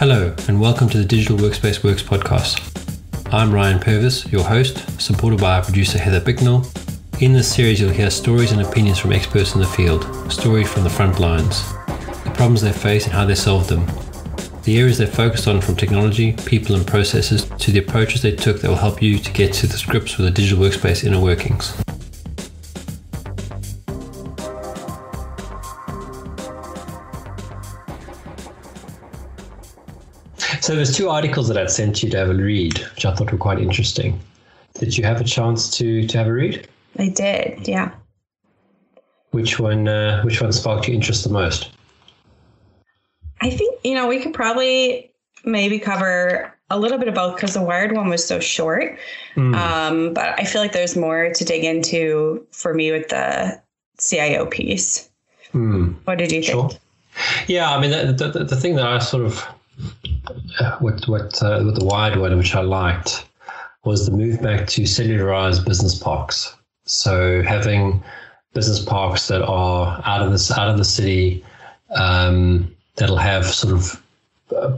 Hello, and welcome to the Digital Workspace Works Podcast. I'm Ryan Purvis, your host, supported by our producer Heather Bicknell. In this series, you'll hear stories and opinions from experts in the field, stories from the front lines, the problems they face and how they solve them, the areas they're focused on from technology, people and processes to the approaches they took that will help you to get to the grips with the digital workspace inner workings. So there's two articles that I'd sent you to have a read, which I thought were quite interesting. Did you have a chance to have a read? I did, yeah. Which one sparked your interest the most? I think, we could probably maybe cover a little bit about, because the Wired one was so short. But I feel like there's more to dig into for me with the CIO piece. What did you think? Yeah, I mean, the thing that I sort of, with the Wired one, which I liked, was the move back to cellularized business parks. So having business parks that are out of the city, that'll have sort of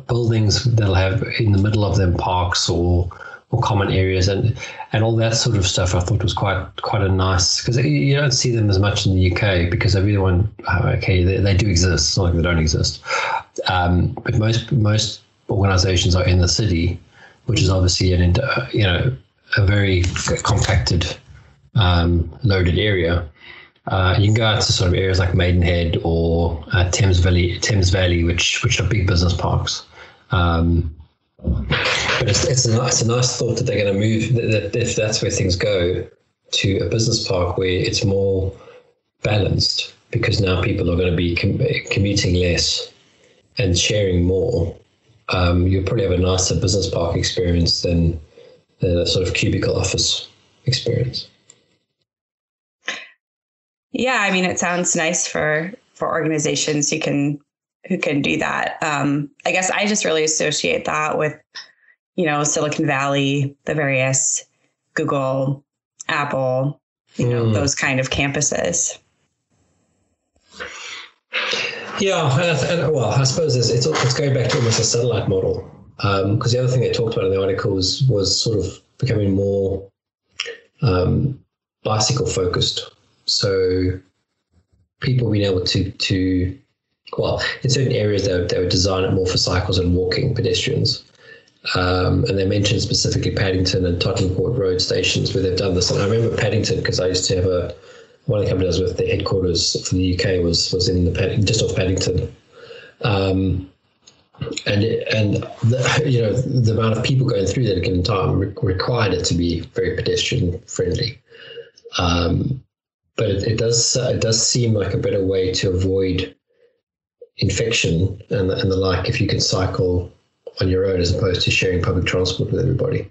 buildings that'll have in the middle of them parks or common areas and all that sort of stuff. I thought was quite a nice, because you don't see them as much in the UK because everyone, they do exist. It's not like they don't exist, but most organisations are in the city, which is obviously a very compacted, loaded area. You can go out to sort of areas like Maidenhead or Thames Valley, which are big business parks. But it's a nice thought that they're going to move, that if that's where things go, to a business park where it's more balanced, because now people are going to be commuting less and sharing more. You'll probably have a nicer business park experience than a sort of cubicle office experience. Yeah, I mean, it sounds nice for organizations who can do that. I guess I just really associate that with, Silicon Valley, the various Google, Apple, those kind of campuses. Yeah, and I suppose it's going back to almost a satellite model, because the other thing they talked about in the article was sort of becoming more bicycle focused. So people being able to in certain areas they would design it more for cycles and walking pedestrians. And they mentioned specifically Paddington and Tottenham Court Road stations where they've done this. And I remember Paddington because I used to have one of the companies with the headquarters for the UK was in just off Paddington. And the amount of people going through that at a given time required it to be very pedestrian friendly. But it does seem like a better way to avoid infection and the like if you can cycle on your own as opposed to sharing public transport with everybody.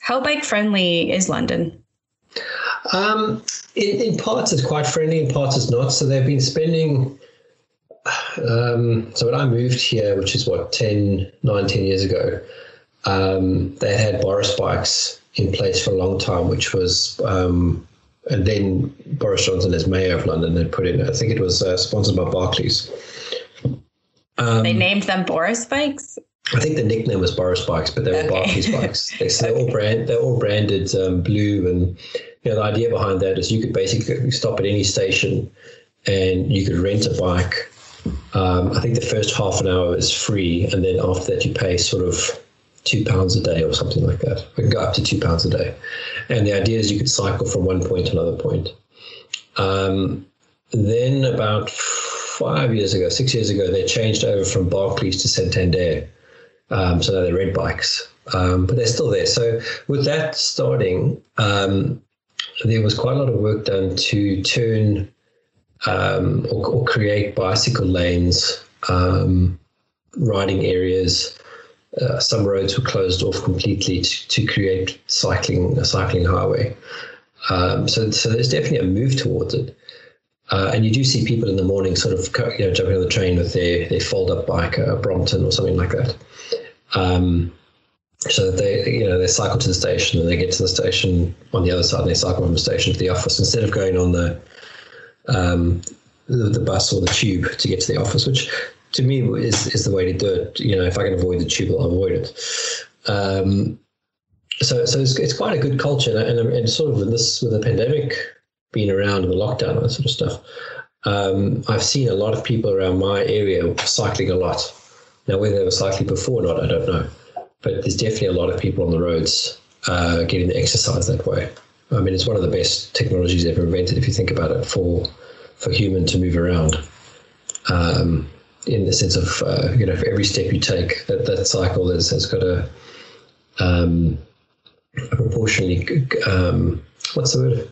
How bike friendly is London? In parts it's quite friendly, in parts it's not. So they've been spending. So when I moved here, which is 10 years ago, they had Boris Bikes in place for a long time, which was, and then Boris Johnson as mayor of London had put in, I think it was sponsored by Barclays. They named them Boris Bikes? I think the nickname was Boris Bikes, but they were Barclays Bikes. They're all branded blue, and the idea behind that is you could basically stop at any station and you could rent a bike. I think the first half an hour is free, and then after that you pay sort of £2 a day or something like that. We can go up to £2 a day. And the idea is you could cycle from one point to another point. Then about 6 years ago, they changed over from Barclays to Santander. So now they're red bikes, but they're still there. So with that starting, there was quite a lot of work done to turn or create bicycle lanes, riding areas. Some roads were closed off completely to create a cycling highway. So there's definitely a move towards it. And you do see people in the morning sort of jumping on the train with their fold-up bike, a Brompton or something like that. So that they cycle to the station and they get to the station on the other side and they cycle from the station to the office instead of going on the bus or the tube to get to the office, which to me is the way to do it. You know, if I can avoid the tube, I'll avoid it. So it's quite a good culture, and sort of with the pandemic being around and the lockdown and that sort of stuff, I've seen a lot of people around my area cycling a lot. Now, whether they were cycling before or not, I don't know. But there's definitely a lot of people on the roads getting the exercise that way. I mean, it's one of the best technologies ever invented, if you think about it, for human to move around. In the sense of, you know, for every step you take, that cycle has got a proportionally, what's the word?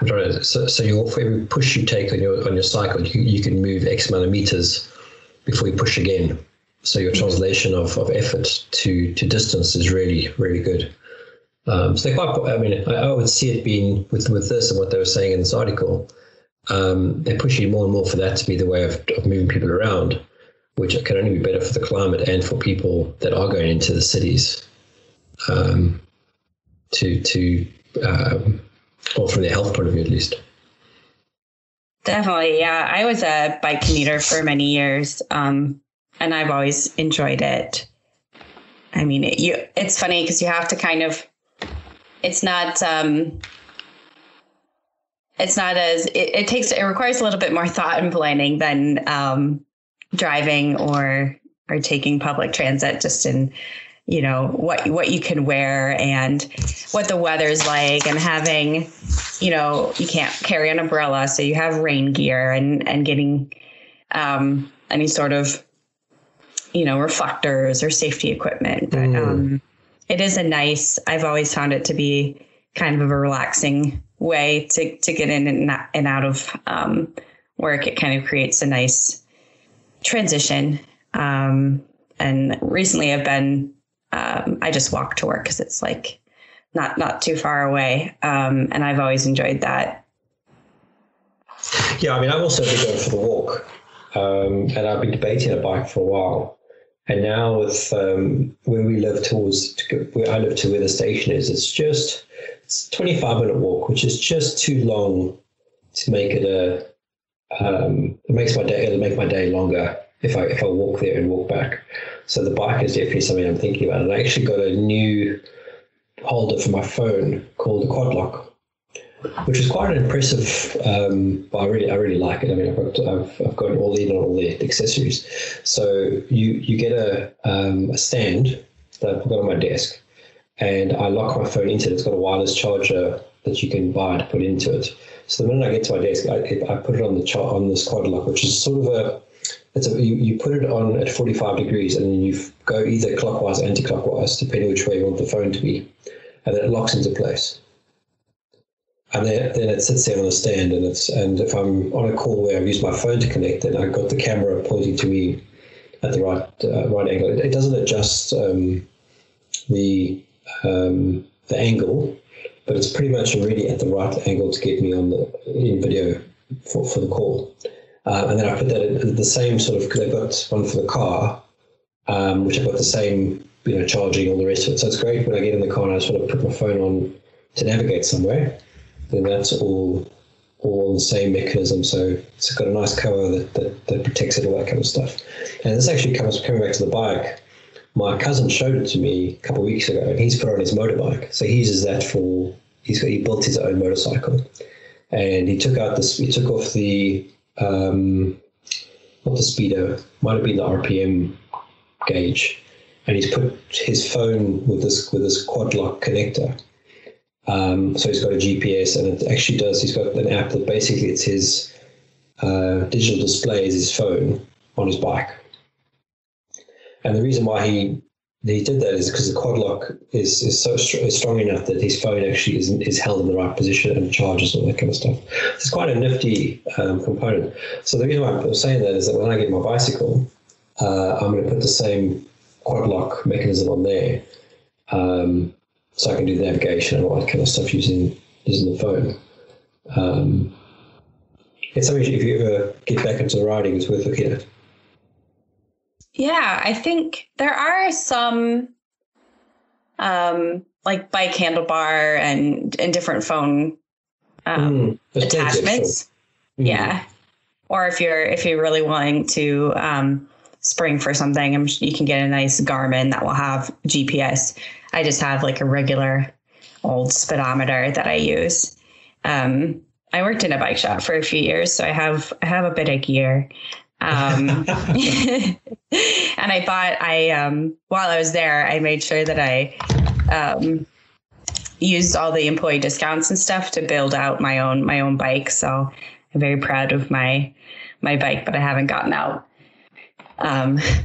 I'm trying to, so for every push you take on your cycle, you can move X amount of meters before you push again. So your translation of effort to distance is really, really good. So they're quite, I mean, I would see it being with this and what they were saying in this article. They're pushing more and more for that to be the way of moving people around, which can only be better for the climate and for people that are going into the cities, or from the health point of view, at least. Definitely, yeah. I was a bike commuter for many years, and I've always enjoyed it. I mean, it's funny because you have to kind of, it requires a little bit more thought and planning than driving or taking public transit, just in, you know, what you can wear and what the weather's like, and having, you know, you can't carry an umbrella, so you have rain gear and getting any sort of, you know, reflectors or safety equipment. But it is I've always found it to be kind of a relaxing way to get in and out of work. It kind of creates a nice transition. And recently I've been, I just walk to work because it's like not too far away. And I've always enjoyed that. Yeah. I mean, I've also been going for the walk, and I've been debating a bike for a while. And now with, where we live where I live to where the station is, it's 25-minute walk, which is just too long to make it it'll make my day longer if I walk there and walk back. So the bike is definitely something I'm thinking about. And I actually got a new holder for my phone called the Quadlock, which is quite an impressive, I really like it. I mean, I've got all the accessories. So you get a stand that I've got on my desk, and I lock my phone into it. It's got a wireless charger that you can buy to put into it. So the minute I get to my desk, I put it on on this Quadlock, which is sort of you put it on at 45 degrees and then you go either clockwise or anti-clockwise, depending which way you want the phone to be. And then it locks into place. And then it sits there on the stand, and if I'm on a call where I've used my phone to connect, then I've got the camera pointing to me at the right angle. It doesn't adjust the angle, but it's pretty much already at the right angle to get me on in video for the call. And then I put that in the same sort of, because I've got one for the car, which I've got the same, you know, charging, all the rest of it. So it's great when I get in the car and I sort of put my phone on to navigate somewhere. Then that's all the same mechanism. So it's got a nice cover that protects it, all that kind of stuff. And this actually coming back to the bike. My cousin showed it to me a couple of weeks ago, and he's put it on his motorbike. So he uses that he built his own motorcycle, and he took off the not the speedo, might have been the RPM gauge, and he's put his phone with this Quadlock connector. So he's got a GPS, and it actually does. He's got an app that basically it's his digital display is his phone on his bike. And the reason why he did that is because the Quadlock is so strong enough that his phone actually is held in the right position and charges, all that kind of stuff. It's quite a nifty component. So the reason why I'm saying that is that when I get my bicycle, I'm going to put the same Quadlock mechanism on there. So I can do the navigation and all that kind of stuff using the phone. It's something, if you ever get back into riding, it's worth looking at. Yeah, I think there are some like bike handlebar and different phone attachments. Yeah. Or if you're really wanting to spring for something, you can get a nice Garmin that will have GPS. I just have like a regular old speedometer that I use. I worked in a bike shop for a few years, so I have a bit of gear. And while I was there, I made sure that I used all the employee discounts and stuff to build out my own bike. So I'm very proud of my bike, but I haven't gotten out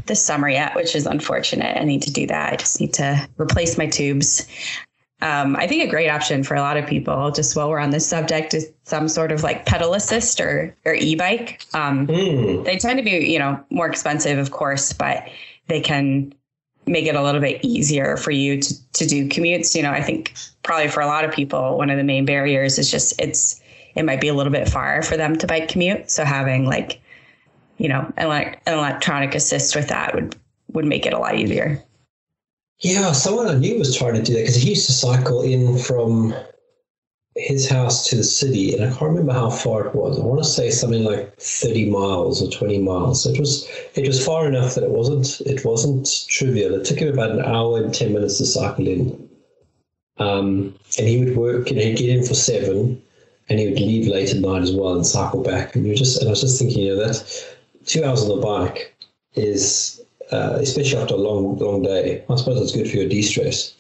this summer yet, which is unfortunate. I need to do that. I just need to replace my tubes. I think a great option for a lot of people, just while we're on this subject, is some sort of like pedal assist or e-bike. They tend to be, more expensive, of course, but they can make it a little bit easier for you to do commutes. I think probably for a lot of people, one of the main barriers is just it might be a little bit far for them to bike commute. So having like, an electronic assist with that would make it a lot easier. Yeah, someone I knew was trying to do that because he used to cycle in from his house to the city, and I can't remember how far it was. I want to say something like 30 miles or 20 miles. It was far enough that it wasn't trivial. It took him about an hour and 10 minutes to cycle in, and he would work. He'd get in for 7, and he would leave late at night as well and cycle back. And I was just thinking, that 2 hours on the bike is. Especially after a long day. I suppose it's good for your de-stress.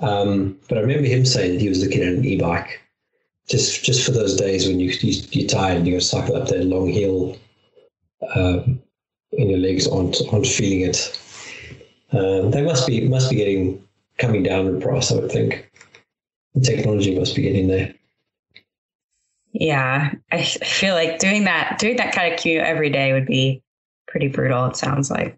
But I remember him saying that he was looking at an e-bike just for those days when you're tired and you go cycle up that long hill and your legs aren't feeling it. They must be coming down in price, I would think. The technology must be getting there. Yeah, I feel like doing that kind of commute every day would be pretty brutal, it sounds like.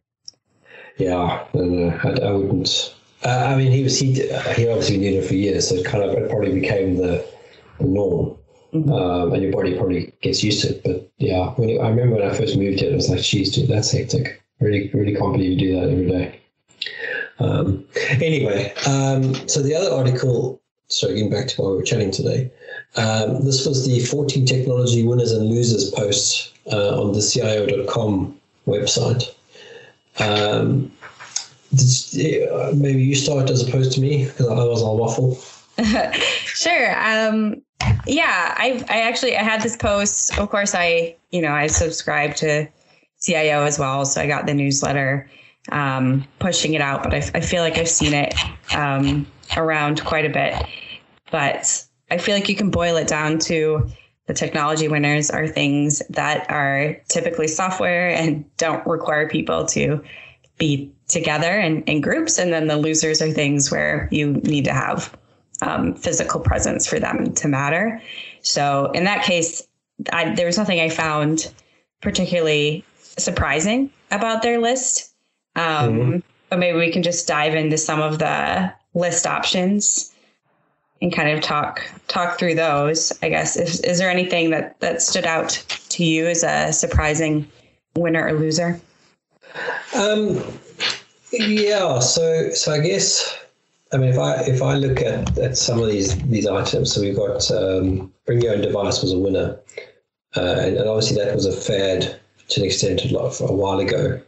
Yeah, no, I wouldn't. He obviously did it for years, so it probably became the norm, and your body probably gets used to it. But yeah, I remember when I first moved here, I was like, "Geez, dude, that's hectic. Really, really can't believe you do that every day." So the other article. Sorry, getting back to why we were chatting today. This was the 14 technology winners and losers post on the CIO.com website. Maybe you start as opposed to me because I was on waffle. Sure. Yeah, I had this post. Of course, I subscribe to CIO as well, so I got the newsletter pushing it out. But I feel like I've seen it around quite a bit. But I feel like you can boil it down to. The technology winners are things that are typically software and don't require people to be together in groups. And then the losers are things where you need to have physical presence for them to matter. So in that case, there was nothing I found particularly surprising about their list. But maybe we can just dive into some of the list options and kind of talk through those, I guess. Is there anything that stood out to you as a surprising winner or loser? Yeah. So I guess, if I look at some of these items, so we've got bring your own device was a winner. And obviously that was a fad to an extent a while ago.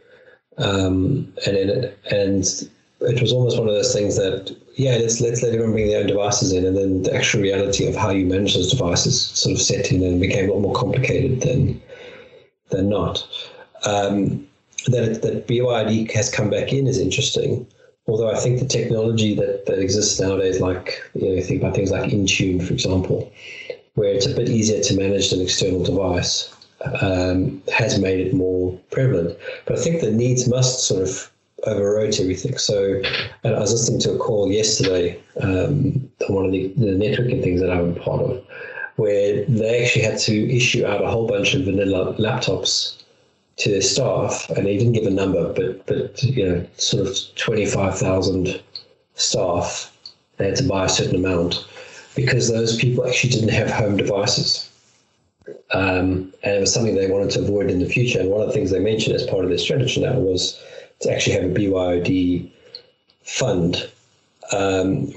It was almost one of those things that, let's let everyone bring their own devices in, and then the actual reality of how you manage those devices sort of set in and became a lot more complicated than not. That BYOD has come back in is interesting, although I think the technology that exists nowadays, think about things like Intune, for example, where it's a bit easier to manage an external device, has made it more prevalent. But I think the needs must sort of overwrote everything. So, and I was listening to a call yesterday on one of the networking things that I'm part of, where they actually had to issue out a whole bunch of vanilla laptops to their staff, and they didn't give a number, but sort of 25,000 staff, they had to buy a certain amount because those people actually didn't have home devices. And it was something they wanted to avoid in the future. And one of the things they mentioned as part of their strategy now was to actually have a BYOD fund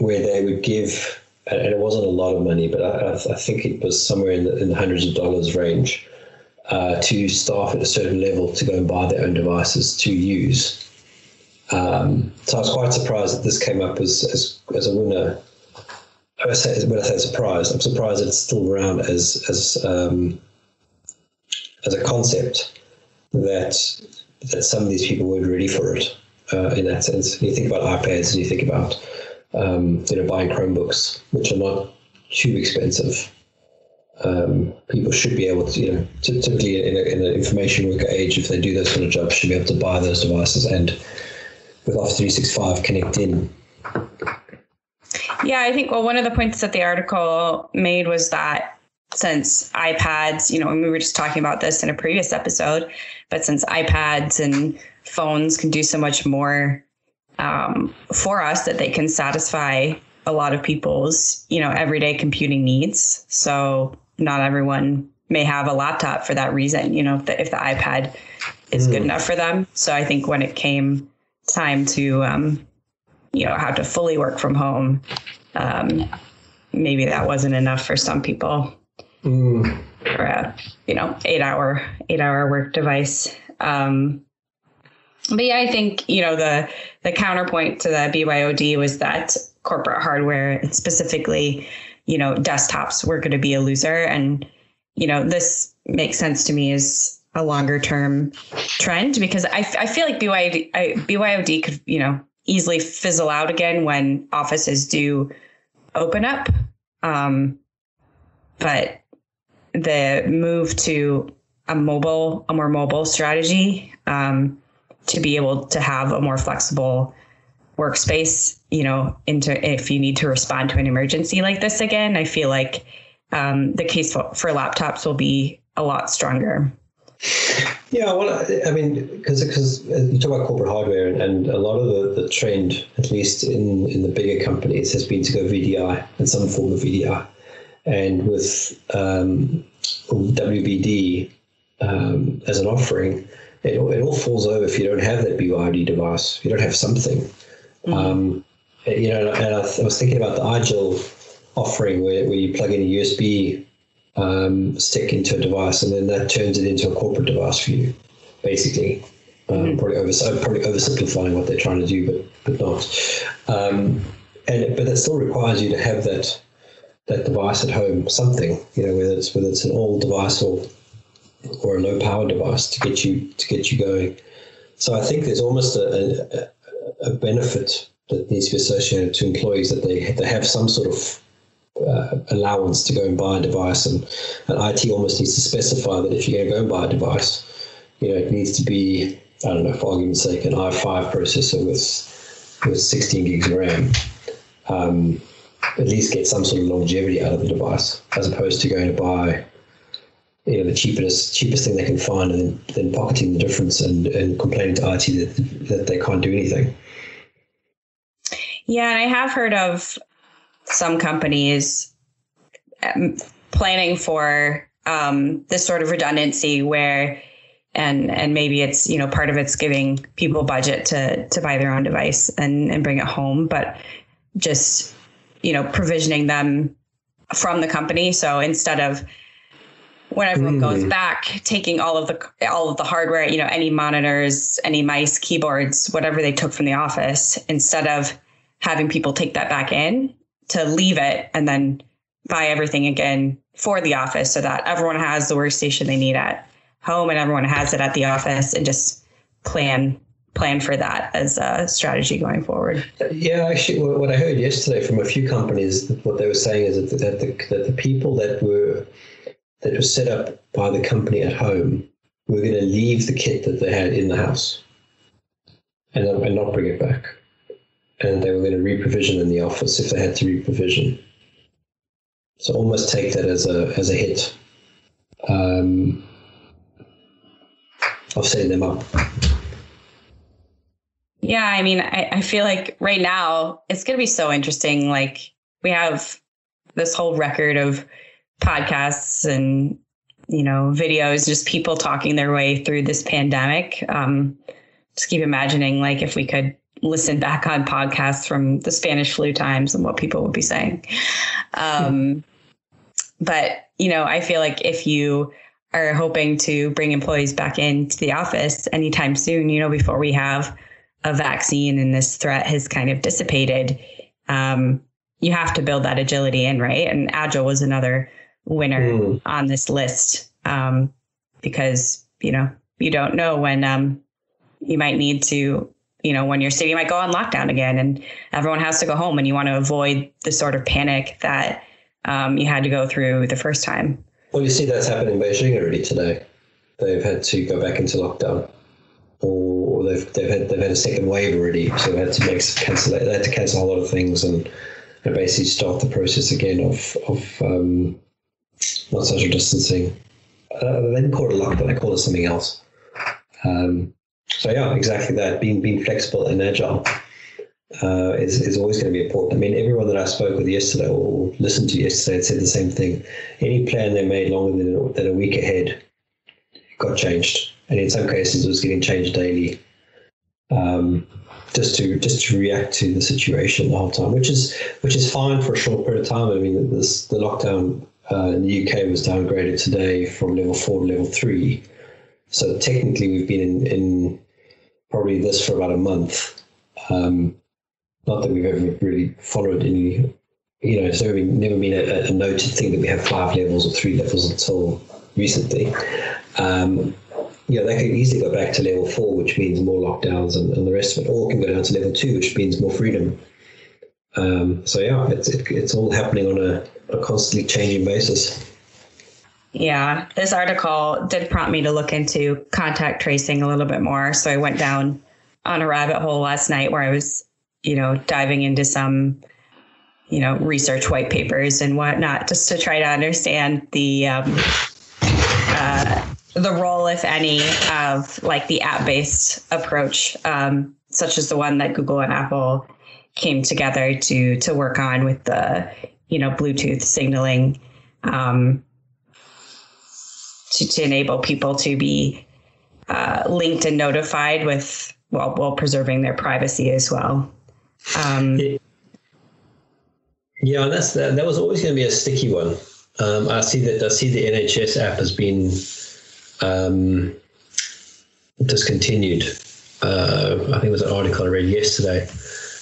where they would give, and it wasn't a lot of money, but I think it was somewhere in the hundreds of dollars range, to staff at a certain level to go and buy their own devices to use. So I was quite surprised that this came up as a winner. When I say surprised, I'm surprised it's still around as a concept, that some of these people weren't ready for it in that sense. You think about iPads and you think about buying Chromebooks, which are not too expensive. People should be able to, typically in an information worker age, if they do those sort of jobs, should be able to buy those devices and with Office 365 connect in. Yeah, I think, well, one of the points that the article made was that since iPads, and we were just talking about this in a previous episode, but since iPads and phones can do so much more for us, that they can satisfy a lot of people's, everyday computing needs. So not everyone may have a laptop for that reason, if the iPad is good enough for them. So I think when it came time to, have to fully work from home, maybe that wasn't enough for some people for a, 8-hour work device. But yeah, I think, the counterpoint to the BYOD was that corporate hardware, and specifically, desktops, were going to be a loser. And, this makes sense to me as a longer term trend, because I feel like BYOD could, easily fizzle out again when offices do open up. But the move to a more mobile strategy, to be able to have a more flexible workspace, if you need to respond to an emergency like this again, I feel like the case for laptops will be a lot stronger. Yeah, well, I mean, because you talk about corporate hardware, and a lot of the trend, at least in the bigger companies, has been to go VDI and some form of VDI. And with WBD as an offering, it all falls over if you don't have that BYOD device, if you don't have something. Mm-hmm. And I was thinking about the IGEL offering where you plug in a USB stick into a device, and then that turns it into a corporate device for you, basically. Probably oversimplifying what they're trying to do, but not. But that still requires you to have that device at home, something, whether it's an old device or a low power device to get you going. So I think there's almost a benefit that needs to be associated to employees, that they have some sort of allowance to go and buy a device, and IT almost needs to specify that if you're going to go and buy a device, it needs to be, I don't know, for argument's sake, an i5 processor with 16 gigs of RAM. At least get some sort of longevity out of the device, as opposed to going to buy the cheapest thing they can find and then pocketing the difference and complaining to IT that they can't do anything. Yeah, and I have heard of some companies planning for this sort of redundancy where, and maybe it's, part of it's giving people budget to buy their own device and bring it home, but just, provisioning them from the company. So instead of, when everyone goes back, taking all of the hardware, any monitors, any mice, keyboards, whatever they took from the office, instead of having people take that back in, to leave it and then buy everything again for the office, so that everyone has the workstation they need at home and everyone has it at the office, and just plan for that as a strategy going forward. Yeah, actually, what I heard yesterday from a few companies, what they were saying is that the people that were set up by the company at home were going to leave the kit that they had in the house and not bring it back. And they were going to reprovision in the office if they had to reprovision. So almost take that as a hit, of setting them up. Yeah, I mean, I feel like right now it's going to be so interesting. Like, we have this whole record of podcasts and, videos, just people talking their way through this pandemic. Just keep imagining, like, if we could listen back on podcasts from the Spanish flu times and what people would be saying. But, I feel like if you are hoping to bring employees back into the office anytime soon, you know, before we have a vaccine and this threat has kind of dissipated. You have to build that agility in, right? And Agile was another winner on this list, because, you know, you don't know when you might need to, you know, when your city might go on lockdown again and everyone has to go home, and you want to avoid the sort of panic that you had to go through the first time. Well, you see that's happened in Beijing already today. They've had to go back into lockdown, or they've had a second wave already. So they had to cancel a lot of things and basically start the process again of not social distancing. They didn't call it lockdown, they called it something else. So yeah, exactly that. Being flexible and agile is always going to be important. I mean, everyone that I spoke with yesterday or listened to yesterday had said the same thing. Any plan they made longer than a week ahead got changed, and in some cases it was getting changed daily, just to react to the situation the whole time, which is fine for a short period of time. I mean, the lockdown in the UK was downgraded today from level 4 to level 3. So technically we've been in probably this for about a month. Not that we've ever really followed any, you know, it's never been a noted thing that we have 5 levels or 3 levels until recently. You know, they could easily go back to level 4, which means more lockdowns and the rest of it, or it can go down to level 2, which means more freedom. So yeah, it's all happening on a constantly changing basis. Yeah, this article did prompt me to look into contact tracing a little bit more. So I went down on a rabbit hole last night where I was, you know, diving into some, you know, research white papers and whatnot, just to try to understand the role, if any, of like the app-based approach, such as the one that Google and Apple came together to work on with the, you know, Bluetooth signaling, to enable people to be linked and notified with, while preserving their privacy as well. Yeah, that was always going to be a sticky one. I see the NHS app has been discontinued. I think it was an article I read yesterday,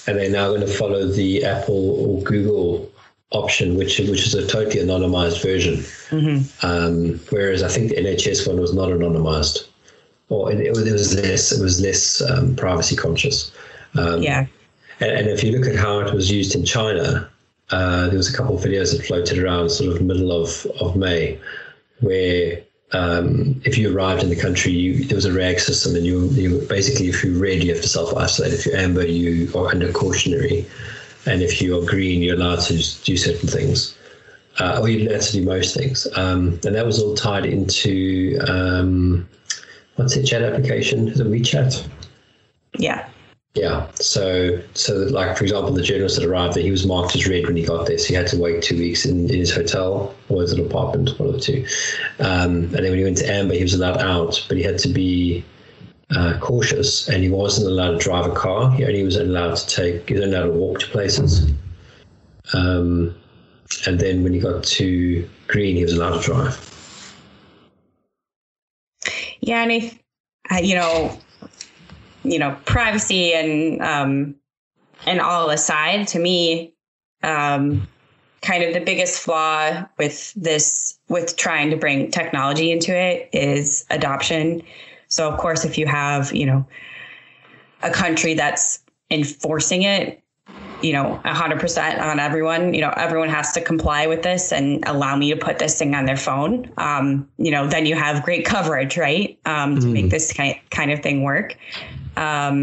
and they're now going to follow the Apple or Google option, which is a totally anonymized version. Mm-hmm. Whereas I think the NHS one was not anonymized, or it was less privacy conscious. Yeah. And if you look at how it was used in China, there was a couple of videos that floated around sort of middle of May, where if you arrived in the country, there was a RAG system, and you basically, if you're red, you have to self-isolate. If you're amber, you are under cautionary. And if you're green, you're allowed to do certain things, or you're allowed to do most things. And that was all tied into, what's the chat application? Is it WeChat? Yeah. Yeah. So that, like, for example, the journalist that arrived there, he was marked as red when he got there. So he had to wait 2 weeks in his hotel or his little apartment, one of the two. And then when he went to amber, he was allowed out, but he had to be cautious, and he wasn't allowed to drive a car. He was only allowed to walk to places. And then when he got to green, he was allowed to drive. Yeah, and you know, privacy and all aside, to me, kind of the biggest flaw with trying to bring technology into it is adoption. So, of course, if you have, you know, a country that's enforcing it, you know, 100% on everyone, you know, everyone has to comply with this and allow me to put this thing on their phone, you know, then you have great coverage, right, to make this kind of thing work. But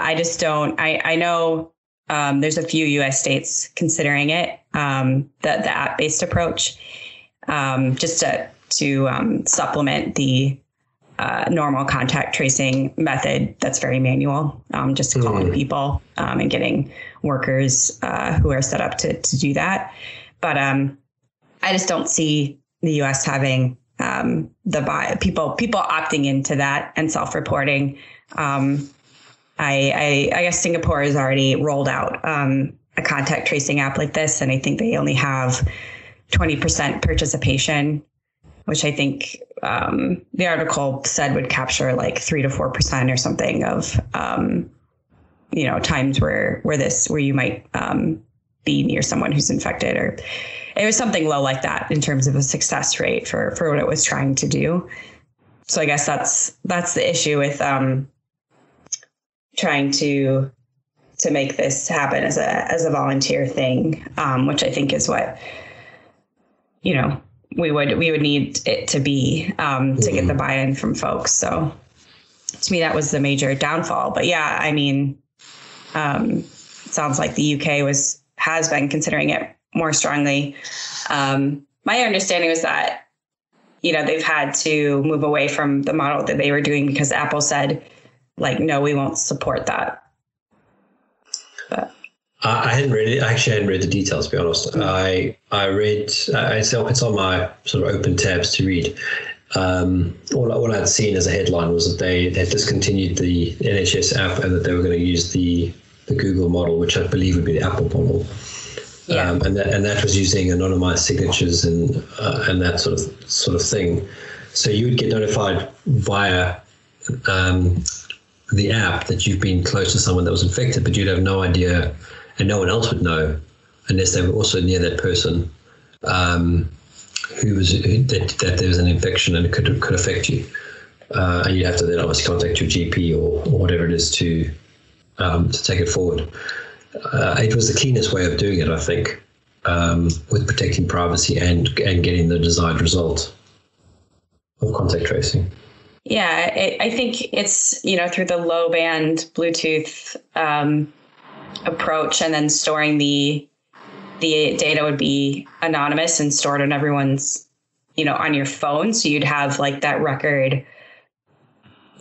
I just don't, I know there's a few U.S. states considering it, the app-based approach, just to supplement the normal contact tracing method that's very manual, just calling people and getting workers who are set up to do that. But I just don't see the U.S. having people opting into that and self-reporting. I guess Singapore has already rolled out a contact tracing app like this, and I think they only have 20% participation. which I think the article said would capture like 3 to 4% or something of, times where you might be near someone who's infected, or it was something low like that in terms of a success rate for what it was trying to do. So I guess that's the issue with trying to make this happen as a volunteer thing, which I think is what, we would need it to be to get the buy-in from folks. So to me, that was the major downfall. But yeah, I mean, it sounds like the UK has been considering it more strongly. My understanding was that, they've had to move away from the model that they were doing because Apple said, like, no, we won't support that. But I hadn't read the details, to be honest. It's on my sort of open tabs to read. All I'd seen as a headline was that they had discontinued the NHS app and that they were going to use the Google model, which I believe would be the Apple model. Yeah. And that was using anonymized signatures and that sort of thing. So you would get notified via the app that you've been close to someone that was infected, but you'd have no idea, and no one else would know unless they were also near that person who there was an infection and it could affect you. And you'd have to then obviously contact your GP or whatever it is to take it forward. It was the cleanest way of doing it, I think, with protecting privacy and getting the desired result of contact tracing. Yeah, I think it's, through the low band Bluetooth approach, and then storing the data would be anonymous and stored on everyone's, on your phone. So you'd have like that record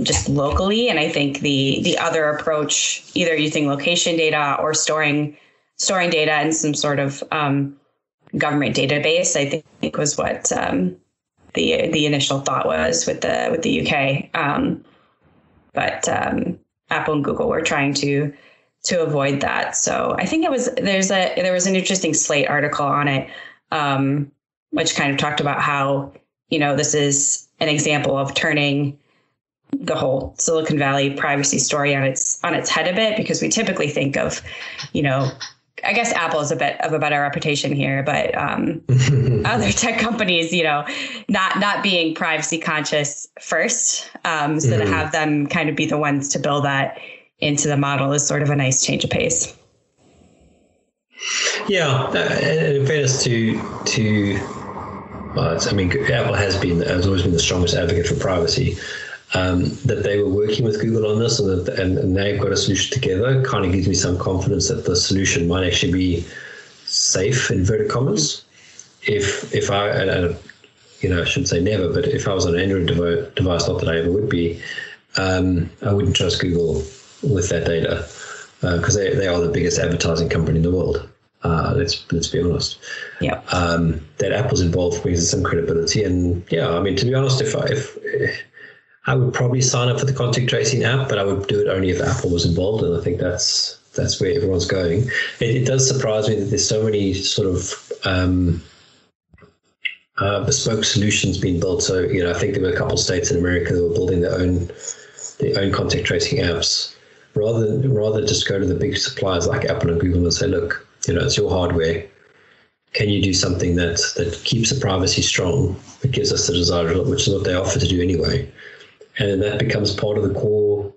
just locally. And I think the other approach, either using location data or storing data in some sort of government database, I think was what the initial thought was with the UK. But Apple and Google were trying to avoid that. So I think there was an interesting Slate article on it, which kind of talked about how, this is an example of turning the whole Silicon Valley privacy story on its head a bit, because we typically think of, I guess Apple is a bit of a better reputation here, but other tech companies, not being privacy conscious first. So to have them kind of be the ones to build that into the model is sort of a nice change of pace. Yeah, in fairness Apple has always been the strongest advocate for privacy. That they were working with Google on this and they've got a solution together kind of gives me some confidence that the solution might actually be safe, inverted commas. If I, and, I shouldn't say never, but if I was on an Android device, not that I ever would be, I wouldn't trust Google with that data because they are the biggest advertising company in the world. Let's be honest. Yeah. That Apple's involved brings some credibility, and yeah, I mean, to be honest, I would probably sign up for the contact tracing app, but I would do it only if Apple was involved, and I think that's where everyone's going. It does surprise me that there's so many sort of bespoke solutions being built. So I think there were a couple of states in America that were building their own contact tracing apps, rather just go to the big suppliers like Apple and Google and say, look, it's your hardware. Can you do something that keeps the privacy strong, that gives us the desired result, which is what they offer to do anyway. And that becomes part of the core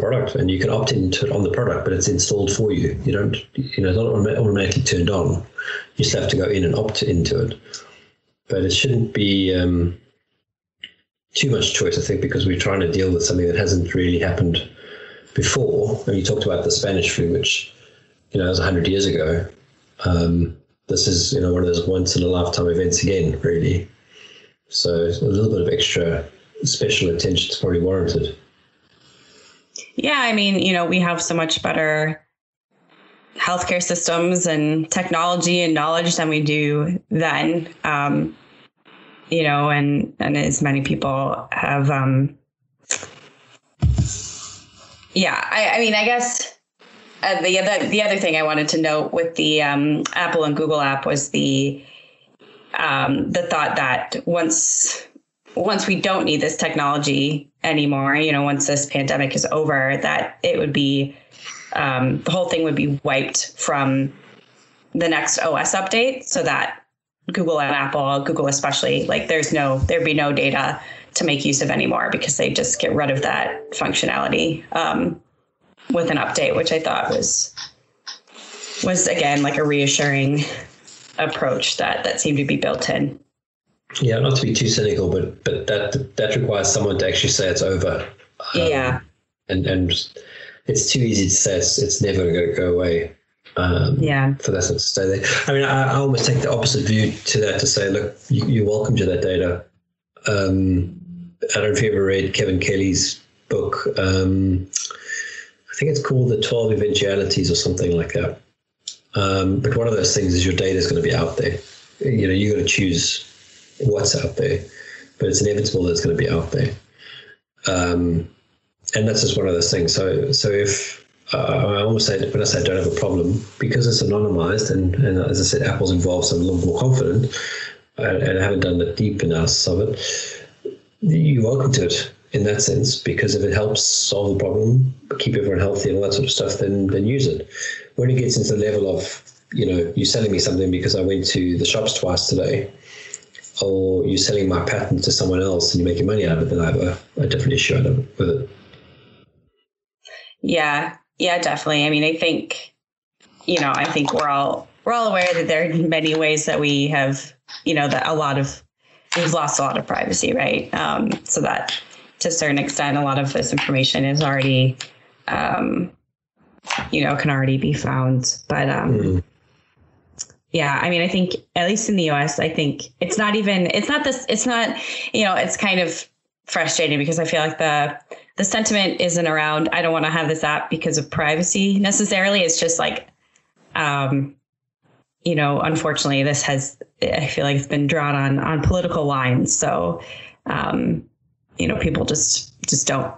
product, and you can opt into it on the product, but it's installed for you. You don't, it's not automatically turned on. You just have to go in and opt into it. But it shouldn't be too much choice, I think, because we're trying to deal with something that hasn't really happened before. And you talked about the Spanish flu, which, was 100 years ago. This is, one of those once in a lifetime events again, really. So a little bit of extra special attention is probably warranted. Yeah, I mean, we have so much better healthcare systems and technology and knowledge than we do then. And as many people have, I guess the other thing I wanted to note with the Apple and Google app was the thought that once once we don't need this technology anymore, you know, once this pandemic is over, that it would be, the whole thing would be wiped from the next OS update, so that Google and Apple, Google especially, like there'd be no data to make use of anymore, because they just get rid of that functionality with an update, which I thought was again, like a reassuring approach that seemed to be built in. Yeah, not to be too cynical, but that requires someone to actually say it's over. Yeah. And it's too easy to say it's never going to go away. For that to stay there. I mean, I almost take the opposite view to that, to say, look, you're welcome to that data. I don't know if you ever read Kevin Kelly's book. I think it's called The 12 Eventualities or something like that. But one of those things is your data is going to be out there. You know, you're going to choose what's out there, but it's inevitable that it's going to be out there. And that's just one of those things. So if I almost say, when I say I don't have a problem, because it's anonymized, and as I said, Apple's involved, so I'm a little more confident, and I haven't done the deep analysis of it. You're welcome to it in that sense, because if it helps solve the problem, keep everyone healthy and all that sort of stuff, then use it. When it gets into the level of, you know, you're selling me something because I went to the shops twice today, or you're selling my patent to someone else and you're making money out of it, then I have a different issue with it. Yeah, definitely. I mean, I think we're all aware that there are many ways that we have, you know, that we've lost a lot of privacy, right? So that to a certain extent, a lot of this information is already, you know, can already be found. But yeah, I mean, I think at least in the US, I think it's kind of frustrating, because I feel like the sentiment isn't around, I don't want to have this app because of privacy necessarily. It's just like, you know, unfortunately this has, I feel like it's been drawn on political lines. So, you know, people just don't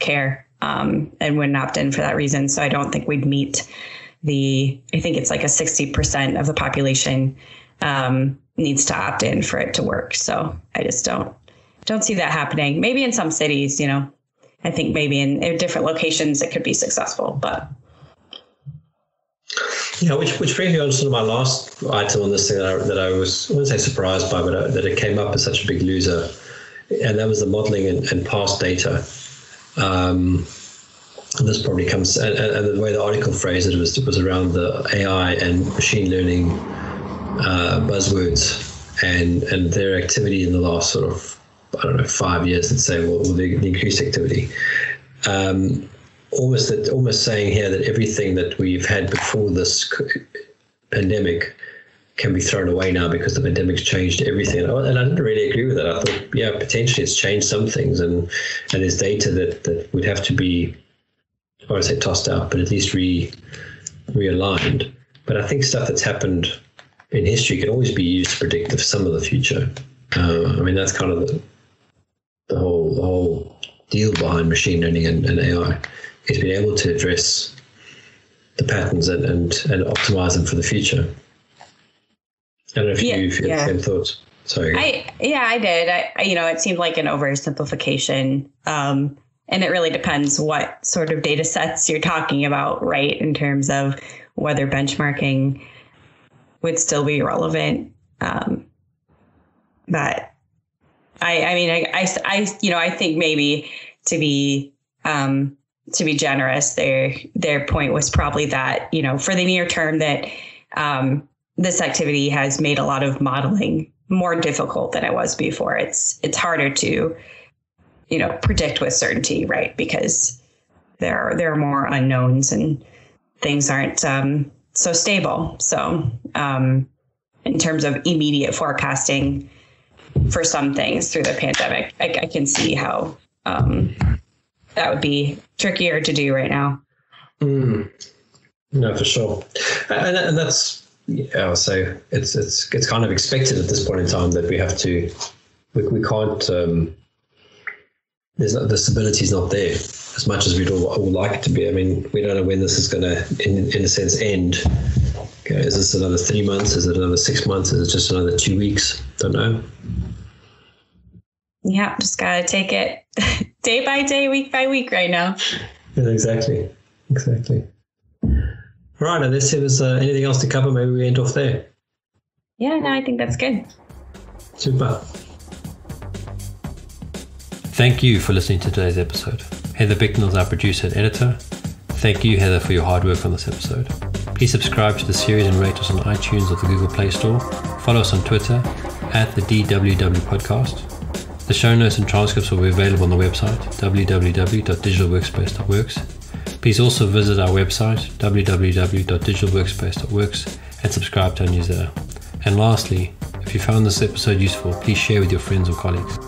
care, and wouldn't opt in for that reason. So I don't think we'd meet I think it's like a 60% of the population, needs to opt in for it to work. So I just don't see that happening. Maybe in some cities, you know, I think maybe in different locations it could be successful, but. Yeah, which brings me on to my last item on this thing that I was, I wouldn't say surprised by, but that it came up as such a big loser. And that was the modeling and past data. And this probably comes, and the way the article phrased it was around the AI and machine learning buzzwords and their activity in the last sort of, I don't know, 5 years, let's say, well, the increased activity. Almost saying here that everything that we've had before this pandemic can be thrown away now because the pandemic's changed everything. And I didn't really agree with that. I thought, yeah, potentially it's changed some things, and there's data that would have to be, I won't say tossed out, but at least realigned. But I think stuff that's happened in history can always be used to predict some of the future. I mean, that's kind of the whole deal behind machine learning and AI, is being able to address the patterns and optimize them for the future. I don't know if you had the same thoughts. Sorry. I did. You know, it seemed like an oversimplification, and it really depends what sort of data sets you're talking about, right? In terms of whether benchmarking would still be relevant. But I think maybe to be generous, their point was probably that, you know, for the near term, that this activity has made a lot of modeling more difficult than it was before. It's harder to, you know, predict with certainty, right? Because there are more unknowns and things aren't so stable. So in terms of immediate forecasting for some things through the pandemic, I can see how that would be trickier to do right now. No, for sure. And that's, yeah, so it's kind of expected at this point in time that we have to, we can't, the stability is not there as much as we'd all like it to be. I mean, we don't know when this is going to, in a sense, end. Okay, is this another 3 months? Is it another 6 months? Is it just another 2 weeks? Don't know. yeah, just got to take it day by day, week by week right now. Exactly. Right, unless there was anything else to cover, maybe we end off there. Yeah, no, I think that's good. Super. Thank you for listening to today's episode. Heather Bicknell is our producer and editor. Thank you, Heather, for your hard work on this episode. Please subscribe to the series and rate us on iTunes or the Google Play Store. Follow us on Twitter @DWW Podcast. The show notes and transcripts will be available on the website, www.digitalworkspace.works. Please also visit our website, www.digitalworkspace.works, and subscribe to our newsletter. And lastly, if you found this episode useful, please share with your friends or colleagues.